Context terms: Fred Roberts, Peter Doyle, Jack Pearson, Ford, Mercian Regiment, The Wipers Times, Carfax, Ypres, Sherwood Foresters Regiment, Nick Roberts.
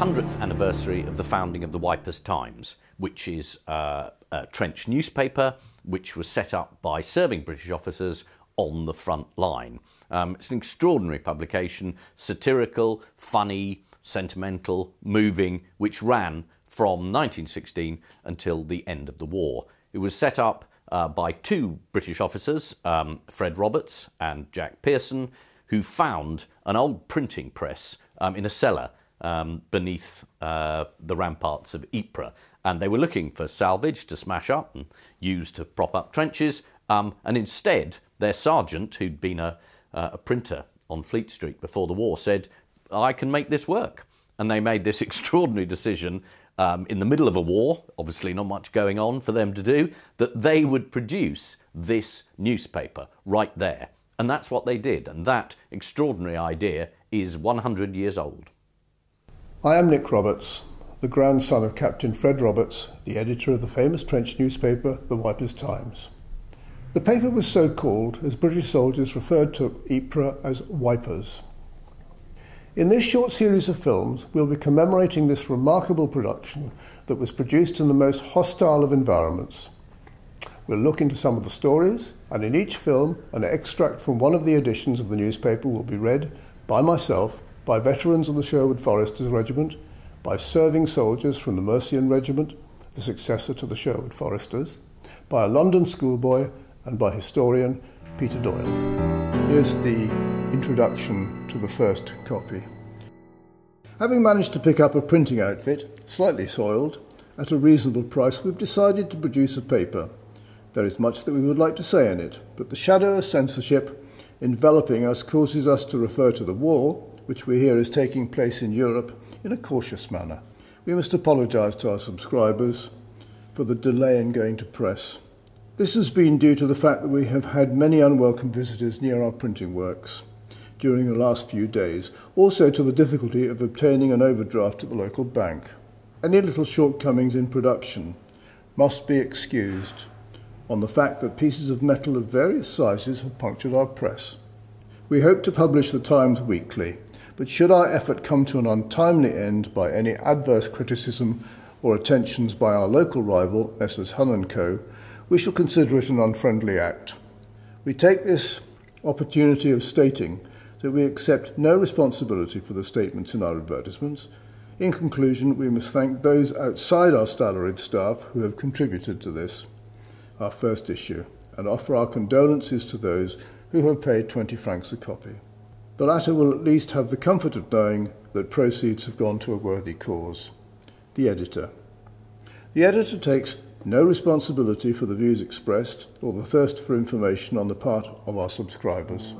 100th anniversary of the founding of the Wipers Times, which is a trench newspaper which was set up by serving British officers on the front line. It's an extraordinary publication, satirical, funny, sentimental, moving, which ran from 1916 until the end of the war. It was set up by two British officers, Fred Roberts and Jack Pearson, who found an old printing press in a cellar beneath the ramparts of Ypres. And they were looking for salvage to smash up and use to prop up trenches. And instead, their sergeant, who'd been a printer on Fleet Street before the war, said, "I can make this work." And they made this extraordinary decision in the middle of a war, obviously not much going on for them to do, that they would produce this newspaper right there. And that's what they did. And that extraordinary idea is 100 years old. I am Nick Roberts, the grandson of Captain Fred Roberts, the editor of the famous trench newspaper, The Wipers Times. The paper was so called as British soldiers referred to Ypres as Wipers. In this short series of films, we'll be commemorating this remarkable production that was produced in the most hostile of environments. We'll look into some of the stories, and in each film, an extract from one of the editions of the newspaper will be read by myself, by veterans of the Sherwood Foresters Regiment, by serving soldiers from the Mercian Regiment, the successor to the Sherwood Foresters, by a London schoolboy, and by historian Peter Doyle. Here's the introduction to the first copy. Having managed to pick up a printing outfit, slightly soiled, at a reasonable price, we've decided to produce a paper. There is much that we would like to say in it, but the shadow of censorship enveloping us causes us to refer to the war, which we hear is taking place in Europe, in a cautious manner. We must apologise to our subscribers for the delay in going to press. This has been due to the fact that we have had many unwelcome visitors near our printing works during the last few days, also to the difficulty of obtaining an overdraft at the local bank. Any little shortcomings in production must be excused on the fact that pieces of metal of various sizes have punctured our press. We hope to publish the Times weekly, but should our effort come to an untimely end by any adverse criticism or attentions by our local rival, Messrs. Hun & Co., we shall consider it an unfriendly act. We take this opportunity of stating that we accept no responsibility for the statements in our advertisements. In conclusion, we must thank those outside our salaried staff who have contributed to this, our first issue, and offer our condolences to those who have paid 20 francs a copy. The latter will at least have the comfort of knowing that proceeds have gone to a worthy cause. The editor. The editor takes no responsibility for the views expressed or the thirst for information on the part of our subscribers.